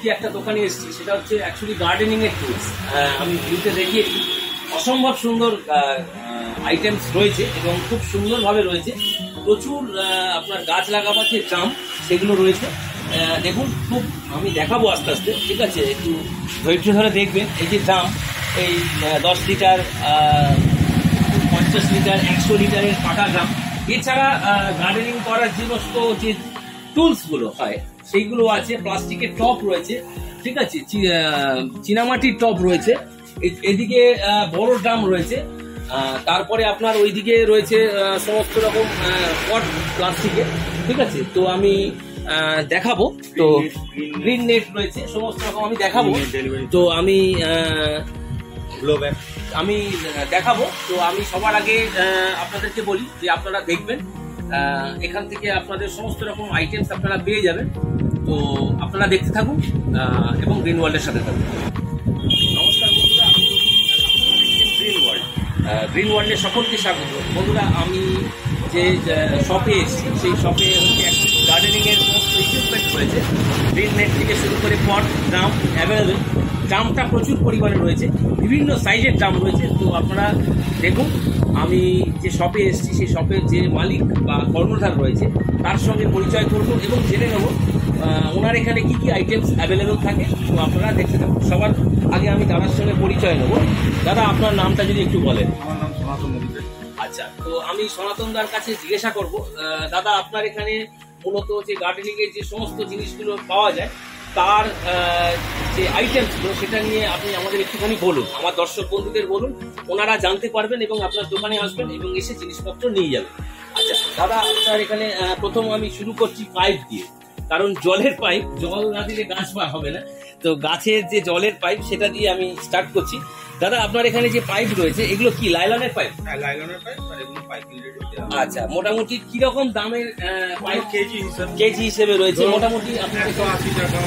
কি একটা দোকানে এসেছি, সেটা হচ্ছে অ্যাকচুয়ালি গার্ডেনিং এর টুলস। আমি ভিডিওতে দেখিয়েছি, অসম্ভব সুন্দর আইটেমস রয়েছে এবং খুব সুন্দরভাবে রয়েছে, প্রচুর আপনার গাছ লাগাবার যে জাম সেগুলো রয়েছে। দেখুন, খুব আমি দেখাবো আস্তে আস্তে, ঠিক আছে? একটু ধৈর্য ধরে দেখবেন। এই যে জাম, এই 10 লিটার, 50 লিটার, 100 লিটারের কাটা জাম। এছাড়া গার্ডেনিং করার জন্য যে টুলসগুলো হয় সেইগুলো আছে, প্লাস্টিকের টপ রয়েছে, ঠিক আছে, চীনামাটির টপ রয়েছে, এদিকে বড় ড্রাম রয়েছে, তারপরে আপনার ওইদিকে রয়েছে সমস্ত রকম পট প্লাস্টিকের, ঠিক আছে? তো আমি দেখাবো, তো গ্রিন নেট রয়েছে, সমস্ত রকম আমি দেখাবো। তো আমি দেখাবো। তো আমি সবার আগে আপনাদেরকে বলি যে আপনারা দেখবেন, এখান থেকে আপনাদের সমস্ত রকম আইটেমস আপনারা পেয়ে যাবেন। তো আপনারা দেখতে থাকুন এবং গ্রিন ওয়ার্ল্ডের সাথে থাকুন। নমস্কার বন্ধুরা, আমি গ্রিন ওয়ার্ল্ড, গ্রিন ওয়ার্ল্ডের সকলকে স্বাগত। বন্ধুরা, আমি যে শপে এসেছি সেই শপে হচ্ছে গার্ডেনিংয়ের সমস্ত ইকুইপমেন্ট রয়েছে, গ্রিন নেট থেকে শুরু করে পট, ড্রাম অ্যাভেলেবেল। ড্রামটা প্রচুর পরিমাণে রয়েছে, বিভিন্ন সাইজের ড্রাম রয়েছে। তো আপনারা দেখুন, আমি যে শপে এসেছি সেই শপের যে মালিক বা কর্ণধার রয়েছে তার সঙ্গে পরিচয় করবো এবং জেনে নেব ওনার এখানে কী কী আইটেমস অ্যাভেলেবেল থাকে। তো আপনারা দেখতে থাকুন। সবার আগে আমি দাদার সঙ্গে পরিচয় নেব। দাদা, আপনার নামটা যদি একটু বলেন। আমার নাম সনাতন মজুমদার। আচ্ছা, তো আমি সনাতনদার কাছে জিজ্ঞাসা করব, দাদা আপনার এখানে মূলত যে গার্ডেনিংয়ের যে সমস্ত জিনিসগুলো পাওয়া যায় তার যে আইটেমসগুলো সেটা নিয়ে আপনি আমাদের একটুখানি বলুন, আমার দর্শক বন্ধুদের বলুন, ওনারা জানতে পারবেন এবং আপনার দোকানে আসবেন এবং এসে জিনিসপত্র নিয়ে যাবেন। আচ্ছা দাদা, আপনার এখানে প্রথম আমি শুরু করছি পাইপ দিয়ে, কারণ জলের পাইপ, জল না দিলে গাছ হবে না। তো গাছের যে জলের পাইপ সেটা দিয়ে আমি স্টার্ট করছি। দাদা আপনার এখানে যে পাইপ রয়েছে এগুলো কি লাইলনের পাইপ? হ্যাঁ, লাইলনের পাইপ। আর এগুলো পাইপ রেট কত? আচ্ছা, মোটামুটি কি রকম দামের পাইপ? কেজি হিসেবে রয়েছে, মোটামুটি আপনার 180 টাকা।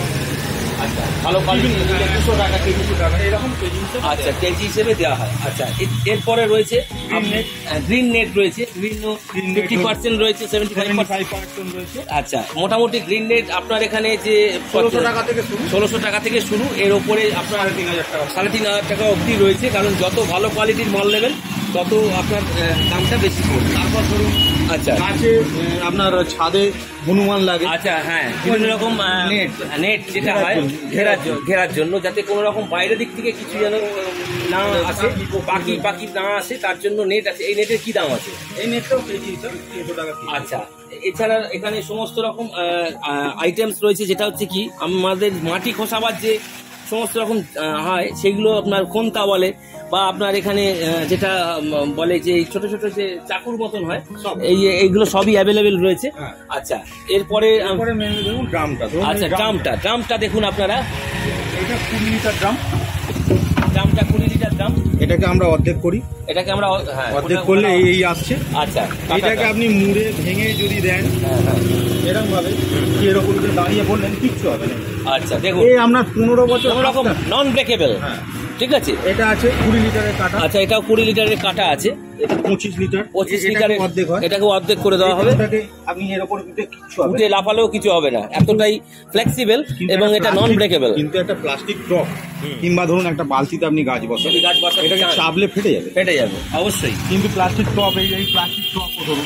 আচ্ছা, ভালো কোয়ালিটি 200 টাকা কেজি, 200 টাকা এরকম কেজি হিসেবে। আচ্ছা, কেজি হিসেবে দেওয়া হয়। আচ্ছা, এরপরে রয়েছে গ্রিন নেট রয়েছে, বিভিন্ন 50% রয়েছে, 75% রয়েছে। আচ্ছা, মোটামুটি গ্রিন নেট আপনার এখানে যে 1600 টাকা থেকে শুরু, এর উপরে আপনার 3500 টাকা অবধি রয়েছে, কারণ যত ভালো কোয়ালিটির মাল নেবেন তত আপনার দামটা বেশি পড়বে। তারপর ধরুন, আচ্ছা, কাছে আপনার ছাদে হনুমান লাগে। আচ্ছা, হ্যাঁ, বিভিন্ন রকম নেট যেটা হয় ঘেরার জন্য, যাতে কোনো রকম বাইরের দিক থেকে কিছু যেন না আসে, পাখি না আসে, তার জন্য নেট আছে। এই নেটের কি দাম আছে? এই নেটটাও কেজি 300 টাকা। আচ্ছা, এছাড়া এখানে সমস্ত রকম আইটেমস রয়েছে, যেটা হচ্ছে কি আমাদের মাটি খোসাবার যে সমস্ত রকম হয় সেগুলো আপনার খন্তা বলে, বা আপনার এখানে যেটা বলে যে ছোট ছোট যে চাকুর মতন হয়, এই এইগুলো সবই অ্যাভেলেবেল রয়েছে। আচ্ছা, এরপরে দেখুন ড্রামটা। আচ্ছা, ড্রামটা দেখুন আপনারা, এটা 20 লিটার ড্রাম। ড্রামটা 20 লিটার ড্রাম। এটাকে আমরা অর্ধেক করি, এটাকে আমরা অর্ধেক করলে এই আসছে। আচ্ছা, এটাকে আপনি মুড়ে ভেঙে যদি দেন এরকম ভাবে, এরকম করে দাঁড়িয়ে বললেন কিচ্ছু হবে না। আচ্ছা দেখুন, এই আমরা 15 বছর এরকম নন ব্রেকেবল, ঠিক আছে? এটা আছে 20 লিটারের কাটা। আচ্ছা, এটাও 20 লিটারের কাটা আছে। এটা 25 লিটার, 25 লিটারের অর্ধেক হয়, এটাকে অর্ধেক করে দেওয়া হবে। আপনি এর উপর উঠে লাফালেও কিছু হবে না, এতটাই ফ্লেক্সিবল এবং এটা নন ব্রেকেবল। কিন্তু একটা প্লাস্টিক টপ কিংবা ধরুন একটা বালতিতে আপনি গাছ বসান, এটাকে চাপলে ফেটে যাবে অবশ্যই। কিন্তু প্লাস্টিক টপ, এই প্লাস্টিক টপ ধরুন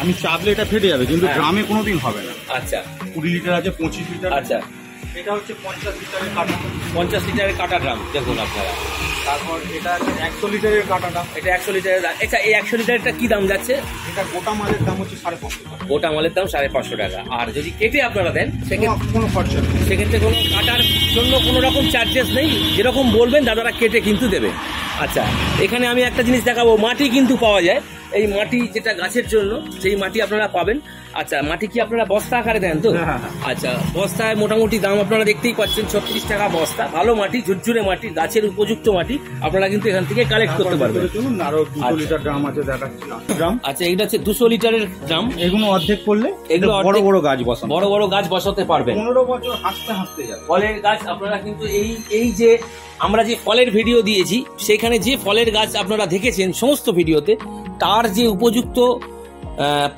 আমি চাপলে এটা ফেটে যাবে, কিন্তু ড্রামে কোনোদিন হবে না। আচ্ছা, 20 লিটার আছে, 25 লিটার। আচ্ছা, এটা হচ্ছে 50 লিটারের কাটা, 50 লিটারের কাটা ড্রাম দেখুন আপনারা। তারপর এটা 100 লিটারের কাটা ড্রাম, এটা 100 লিটারের। আচ্ছা, এই 100 লিটারেরটা কি দাম যাচ্ছে? এটা গোটা মালের দাম হচ্ছে 550 টাকা। গোটা মালের দাম 550 টাকা। আর যদি কেটে আপনারা দেন সেক্ষেত্রে কোনো খরচা নেই, সেক্ষেত্রে কোনো কাটার জন্য কোনো রকম চার্জেস নেই, যেরকম বলবেন দাদারা কেটে কিন্তু দেবে। আচ্ছা, এখানে আমি একটা জিনিস দেখাবো, মাটি কিন্তু পাওয়া যায়, এই মাটি যেটা গাছের জন্য সেই মাটি আপনারা পাবেন। আচ্ছা, মাটি কি আপনারা বস্তা আকারে দেন তো? আচ্ছা, বস্তায় মোটামুটি দাম আপনারা দেখতেই পাচ্ছেন, 36 টাকা বস্তা। ভালো মাটি, ঝুরঝুরে মাটি, গাছের উপযুক্ত মাটি আপনারা কিন্তু এখান থেকে কালেক্ট করতে পারবেন। আচ্ছা, এটা হচ্ছে 200 লিটারের ড্রাম। এগুলো অর্ধেক করলে এগুলো বড় বড় গাছ বসাতে পারবেন, 15 বছর হাসতে হাসতে যাবে। ফলের গাছ আপনারা কিন্তু এই যে আমরা যে ফলের ভিডিও দিয়েছি সেখানে যে ফলের গাছ আপনারা দেখেছেন সমস্ত ভিডিওতে, তার যে উপযুক্ত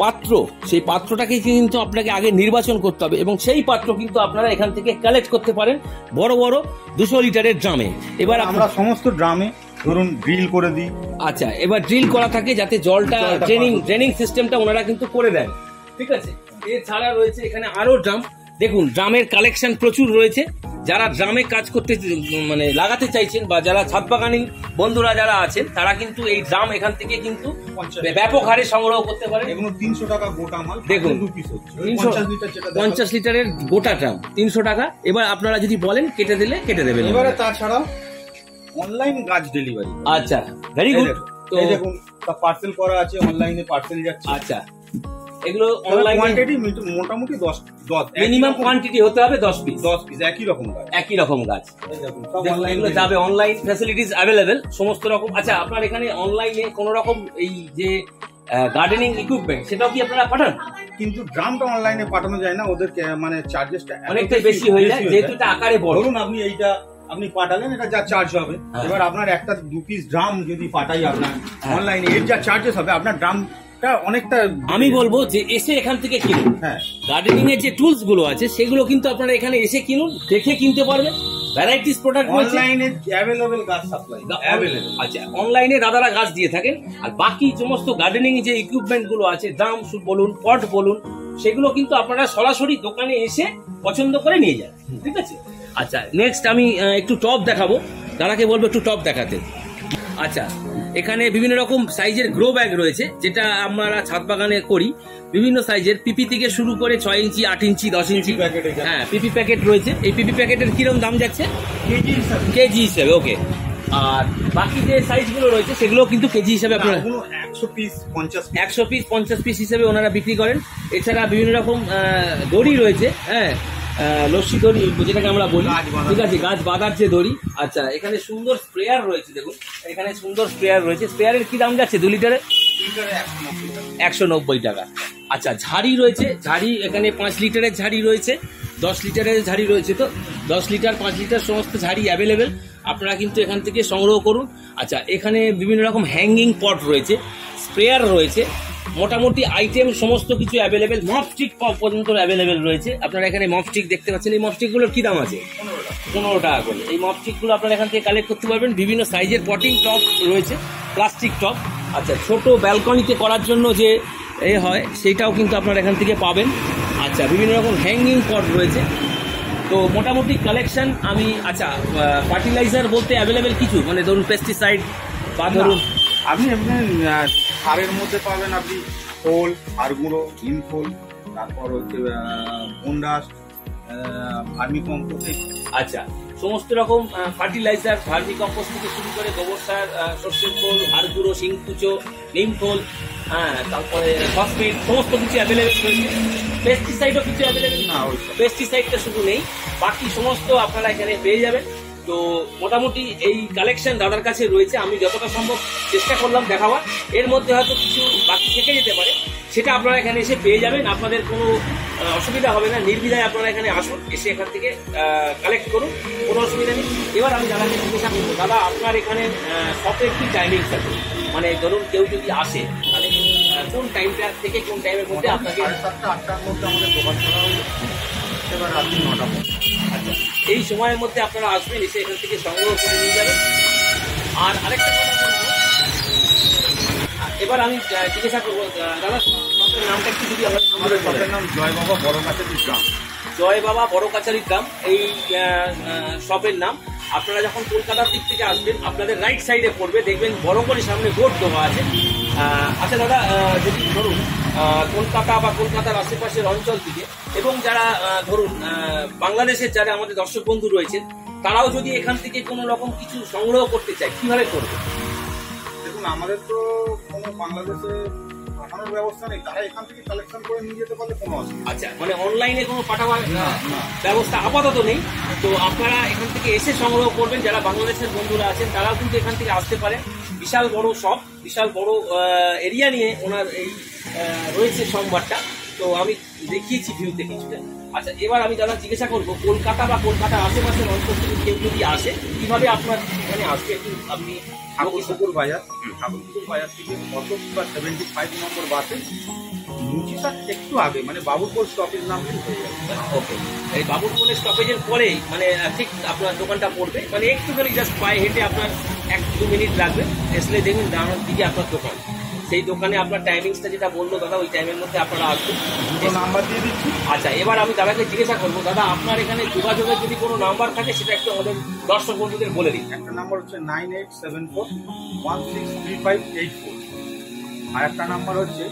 পাত্র, সেই পাত্রটাকে কিন্তু আপনাকে আগে নির্বাচন করতে হবে এবং সেই পাত্র কিন্তু আপনারা এখান থেকে কালেক্ট করতে পারেন বড় বড় 200 লিটারের ড্রামে। এবার আমরা সমস্ত ড্রামে ধরুন ড্রিল করে দিই। আচ্ছা, এবার ড্রিল করা থাকে যাতে জলটা ড্রেনিং সিস্টেমটা ওনারা কিন্তু করে দেন, ঠিক আছে। এছাড়া রয়েছে এখানে আরো ড্রাম, দেখুন ড্রামের কালেকশন প্রচুর রয়েছে। যারা ড্রামে কাজ করতে মানে লাগাতে চাইছেন বা যারা ছাদ বাগানি বন্ধুরা যারা আছেন তারা কিন্তু এই ড্রাম এখান থেকে কিন্তু ব্যাপক হারে সংগ্রহ করতে পারেন। এগুলো 300 টাকা গোটা মাল, দেখুন 50 লিটারের গোটা ড্রাম 300 টাকা। এবার আপনারা যদি বলেন কেটে দিলে কেটে দেবেন। এবারে তাছাড়া অনলাইন গাছ ডেলিভারি, আচ্ছা ভেরি গুড, তো দেখুন তা পার্সেল করা আছে, অনলাইনে পার্সেল যাচ্ছে। আচ্ছা, এগুলো অনলাইন কোয়ান্টিটি মোটামুটি 10 মিনিমাম কোয়ান্টিটি হতে হবে 10 পিস একই রকম গাছ। এগুলো যাবে অনলাইন, ফ্যাসিলিটিস अवेलेबल সমস্ত রকম। আচ্ছা, আপনারা এখানে অনলাইনে কোন রকম এই যে গার্ডেনিং ইকুইপমেন্ট সেটাও কি আপনারা পাঠান? কিন্তু ড্রামটা অনলাইনে পাঠানো যায় না, ওদের মানে চার্জেসটা অনেকটা বেশি হয়ে যায় যেহেতু এটা আকারে বড়। ধরুন আপনি পাঠালেন, এটা যা চার্জ হবে, এবার আপনার একটা 2 পিস ড্রাম যদি পাঠাই আপনার অনলাইনে, এর যা চার্জেস হবে আপনার ড্রাম অনেকটা। আমি বলবো যে এসে এখান থেকে কিনুন। হ্যাঁ, গার্ডেনিং এর যে টুলস গুলো আছে সেগুলো কিন্তু আপনারা এখানে এসে কিনুন, দেখে কিনতে পারবেন। ভ্যারাইটিস প্রোডাক্ট অনলাইনে অ্যাভেলেবল, গাছ সাপ্লাই অ্যাভেলেবল। আচ্ছা, অনলাইনে দাদারা গাছ দিয়ে থাকেন, আর বাকি সমস্ত গার্ডেনিং যে ইকুইপমেন্ট গুলো আছে, ড্রাম বলুন, পট বলুন, সেগুলো কিন্তু আপনারা সরাসরি দোকানে এসে পছন্দ করে নিয়ে যান, ঠিক আছে। আচ্ছা, নেক্সট আমি একটু টপ দেখাবো, দাদাকে বলবো একটু টপ দেখাতে। আচ্ছা, এখানে বিভিন্ন রকম সাইজের গ্রো ব্যাগ রয়েছে, যেটা আমরা ছাদ বাগানে করি। বিভিন্ন সাইজের পিপি থেকে শুরু করে 6 ইঞ্চি, 8 ইঞ্চি, 10 ইঞ্চি। হ্যাঁ, পিপি প্যাকেট রয়েছে। এই পিপি প্যাকেটের কিরকম দাম যাচ্ছে? কেজি হিসাবে, ওকে। আর বাকি যে সাইজগুলো রয়েছে সেগুলো কিন্তু কেজি হিসাবে আপনারা 100 পিস 50 পিস হিসাবে ওনারা বিক্রি করেন। এছাড়া বিভিন্ন রকম দড়ি রয়েছে, হ্যাঁ, লস্যি দড়ি যেটাকে আমরা বলি, ঠিক আছে, গাছ বাঁধার যে দড়ি। আচ্ছা, এখানে সুন্দর স্প্রেয়ার রয়েছে, দেখুন এখানে সুন্দর স্প্রেয়ার রয়েছে। স্প্রেয়ারের কি দাম যাচ্ছে? 2 লিটারে 190 টাকা। আচ্ছা, ঝাড়ি রয়েছে, ঝাড়ি এখানে 5 লিটারের ঝাড়ি রয়েছে, 10 লিটারের ঝাড়ি রয়েছে। তো 10 লিটার, 5 লিটার সমস্ত ঝাড়ি অ্যাভেলেবেল, আপনারা কিন্তু এখান থেকে সংগ্রহ করুন। আচ্ছা, এখানে বিভিন্ন রকম হ্যাঙ্গিং পট রয়েছে, স্প্রেয়ার রয়েছে, মোটামুটি আইটেম সমস্ত কিছু অ্যাভেলেবেল। মপস্টিক পর্যন্ত অ্যাভেলেবেল রয়েছে। আপনারা এখানে মপস্টিক দেখতে পাচ্ছেন। এই মপস্টিকগুলোর কি দাম আছে? 15 টাকা করে। এই মপস্টিকগুলো আপনারা এখান থেকে কালেক্ট করতে পারবেন। বিভিন্ন সাইজের পটিং টপ রয়েছে, প্লাস্টিক টপ। আচ্ছা, ছোট ব্যালকনিতে করার জন্য যে এ হয় সেটাও কিন্তু আপনারা এখান থেকে পাবেন। আচ্ছা, বিভিন্ন রকম হ্যাঙ্গিং পট রয়েছে। তো মোটামুটি কালেকশন আমি। আচ্ছা, ফার্টিলাইজার বলতে অ্যাভেলেবেল কিছু, মানে ধরুন পেস্টিসাইড বা ধরুন আপনি সারের মধ্যে পাবেন আপনি খোল, হাড় গুঁড়ো, হিম খোল, তারপর হচ্ছে বন্ডাস, ভার্মি কম্পোস্ট। আচ্ছা, সমস্ত রকম ফার্টিলাইজার, ভার্মি কম্পোস্ট থেকে শুরু করে গোবর সার, সর্ষের খোল, হাড় গুঁড়ো, শিং কুচো, নিম খোল, হ্যাঁ, তারপরে ফসফেট, সমস্ত কিছু অ্যাভেলেবেল রয়েছে। পেস্টিসাইডও কিছু অ্যাভেলেবেল না, পেস্টিসাইডটা শুধু নেই, বাকি সমস্ত আপনারা এখানে পেয়ে যাবেন। তো মোটামুটি এই কালেকশন দাদার কাছে রয়েছে। আমি যতটা সম্ভব চেষ্টা করলাম দেখাবার, এর মধ্যে হয়তো কিছু বাকি থেকে যেতে পারে, সেটা আপনারা এখানে এসে পেয়ে যাবেন। আপনাদের কোনো অসুবিধা হবে না, নির্বিধায় আপনারা এখানে আসুন, এসে এখান থেকে কালেক্ট করুন, কোনো অসুবিধা নেই। এবার আমি দাদাকে জিজ্ঞাসা করবো, দাদা আপনার এখানে শপের কি টাইমিংস আছে? মানে ধরুন কেউ যদি আসে তাহলে কোন টাইমটা থেকে কোন টাইমের মধ্যে আপনাকে? 7টা 8টার মধ্যে আমাদের দোকান খোলা হয়ে যাচ্ছে, এবার রাত্রি 9টা। আচ্ছা, এই সময়ের মধ্যে আপনারা আসবেন, এসে এখান থেকে সংগ্রহ করে নিয়ে যাবেন। আর আরেকটা কথা বলবো, এবার আমি জিজ্ঞাসা করবো দাদা আপনার নামটা কি? যদি আমাদের শপের নাম জয় বাবা বড় কাছারির গ্রাম। জয় বাবা বড় কাছারির গ্রাম, এই শপের নাম। আপনারা যখন কলকাতার দিক থেকে আসবেন আপনাদের রাইট সাইডে পড়বে, দেখবেন বড় করে সামনে বোর্ড দেওয়া আছে। আচ্ছা দাদা, যদি ধরুন কলকাতা বা কলকাতার আশেপাশের অঞ্চল থেকে এবং যারা ধরুন বাংলাদেশের যারা আমাদের দর্শক বন্ধু রয়েছেন তারাও যদি এখান থেকে কোনো রকম কিছু সংগ্রহ করতে চায় কিভাবে করবে? দেখুন, আমাদের তো কোনো বাংলাদেশে পাঠানোর ব্যবস্থা নেই, তারা এখান থেকে কালেকশন করে নিয়ে যেতে পারলে কোনো অসুবিধা। আচ্ছা, মানে অনলাইনে কোনো পাঠাবার ব্যবস্থা আপাতত নেই, তো আপনারা এখান থেকে এসে সংগ্রহ করবেন। যারা বাংলাদেশের বন্ধুরা আছেন তারাও কিন্তু এখান থেকে আসতে পারেন। বিশাল বড় শপ, বিশাল বড় এরিয়া নিয়ে ওনার এই রয়েছে সোমবারটা। তো আমি দেখিয়েছি ভিউতে কিছুটা। আচ্ছা, এবার আমি দাদা জিজ্ঞাসা করবো কলকাতা বা কলকাতার আশেপাশের অঞ্চল থেকে কেউ যদি আসে কীভাবে আপনার এখানে আসবে একটু আপনি? ঠাকুরপুকুর বাজার, ঠাকুরপুকুর বাজার থেকে 75 নম্বর বাসে মুচিসার একটু আগে মানে বাবুরপোল স্টপেজ নাম হয়ে যাবে। ওকে, এই বাবুরপোলের স্টপেজের পরেই মানে ঠিক আপনার দোকানটা পড়বে, মানে একটুখানি জাস্ট পায়ে হেঁটে আপনার 1-2 মিনিট লাগবে। আসলে দেখুন দাঁড়ানোর দিকে আপনার দোকান, সেই দোকানে আপনার টাইমিংসটা যেটা বললো দাদা ওই টাইমের মধ্যে আপনারা আসবেন, নাম্বার দিয়ে দিচ্ছি। আচ্ছা, এবার আমি দাদাকে জিজ্ঞাসা করবো দাদা আপনার এখানে যোগাযোগের যদি কোনো নাম্বার থাকে সেটা একটু আমাদের দর্শক বন্ধুদের বলে দিন। একটা নাম্বার হচ্ছে 9874163584, আর একটা নাম্বার হচ্ছে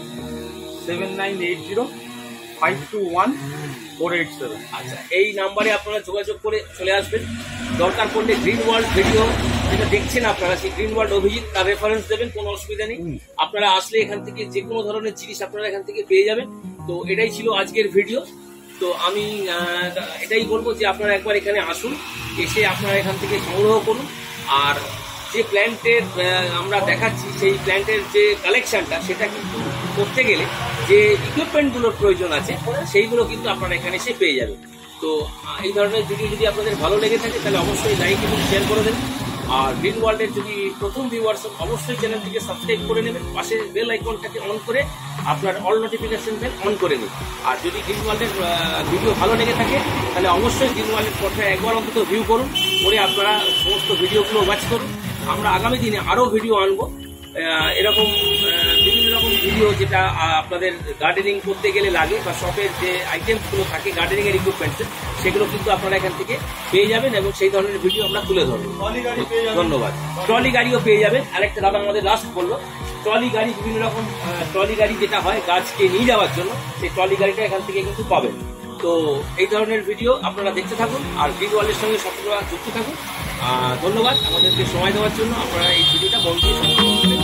7980521487। আচ্ছা, এই নাম্বারে আপনারা যোগাযোগ করে চলে আসবেন। দরকার পড়লে গ্রিন ওয়ার্ল্ড ভিডিও যেটা দেখছেন আপনারা, সেই গ্রিন ওয়ার্ল্ড অভিজিৎ তার রেফারেন্স দেবেন, কোনো অসুবিধা নেই। আপনারা আসলে এখান থেকে যে কোনো ধরনের জিনিস আপনারা এখান থেকে পেয়ে যাবেন। তো এটাই ছিল আজকের ভিডিও। তো আমি এটাই বলবো যে আপনারা একবার এখানে আসুন, এসে আপনারা এখান থেকে সংগ্রহ করুন। আর যে প্ল্যান্টের আমরা দেখাচ্ছি সেই প্ল্যান্টের যে কালেকশানটা সেটা কিন্তু করতে গেলে যে ইকুইপমেন্টগুলোর প্রয়োজন আছে সেইগুলো কিন্তু আপনারা এখানে এসে পেয়ে যাবেন। তো এই ধরনের ভিডিও যদি আপনাদের ভালো লেগে থাকে তাহলে অবশ্যই লাইক এবং শেয়ার করে দেবেন। আর গ্রিন ওয়ার্ল্ডের যদি প্রথম ভিউয়ার্স অবশ্যই চ্যানেলটিকে সাবস্ক্রাইব করে নেবেন, পাশে বেল আইকনটাকে অন করে আপনার অল নোটিফিকেশন বেল অন করে নিন। আর যদি গ্রিন ওয়ার্ল্ডের ভিডিও ভালো লেগে থাকে তাহলে অবশ্যই গ্রিন ওয়ার্ল্ডের পথে একবার অন্তত ভিউ করুন, করে আপনারা সমস্ত ভিডিওগুলো ওয়াচ করুন। আমরা আগামী দিনে আরও ভিডিও আনবো, এরকম বিভিন্ন রকম ভিডিও যেটা আপনাদের গার্ডেনিং করতে গেলে লাগে বা শপের যে আইটেমসগুলো থাকে গার্ডেনিংয়ের ইকুইপমেন্টসের সেগুলো কিন্তু আপনারা এখান থেকে পেয়ে যাবেন এবং সেই ধরনের ভিডিও আমরা তুলে ধরবো। ধন্যবাদ। ট্রলি গাড়িও পেয়ে যাবেন। আরেকটা দাদা আমাদের লাস্ট বললো ট্রলি গাড়ি, বিভিন্ন রকম ট্রলি গাড়ি যেটা হয় গাছকে নিয়ে যাওয়ার জন্য, সেই ট্রলি গাড়িটা এখান থেকে কিন্তু পাবেন। তো এই ধরনের ভিডিও আপনারা দেখতে থাকুন আর গ্রিন ওয়ার্ল্ডের সঙ্গে সবগুলো যুক্ত থাকুন। ধন্যবাদ আমাদেরকে সময় দেওয়ার জন্য। আপনারা এই ভিডিওটা বন্ধ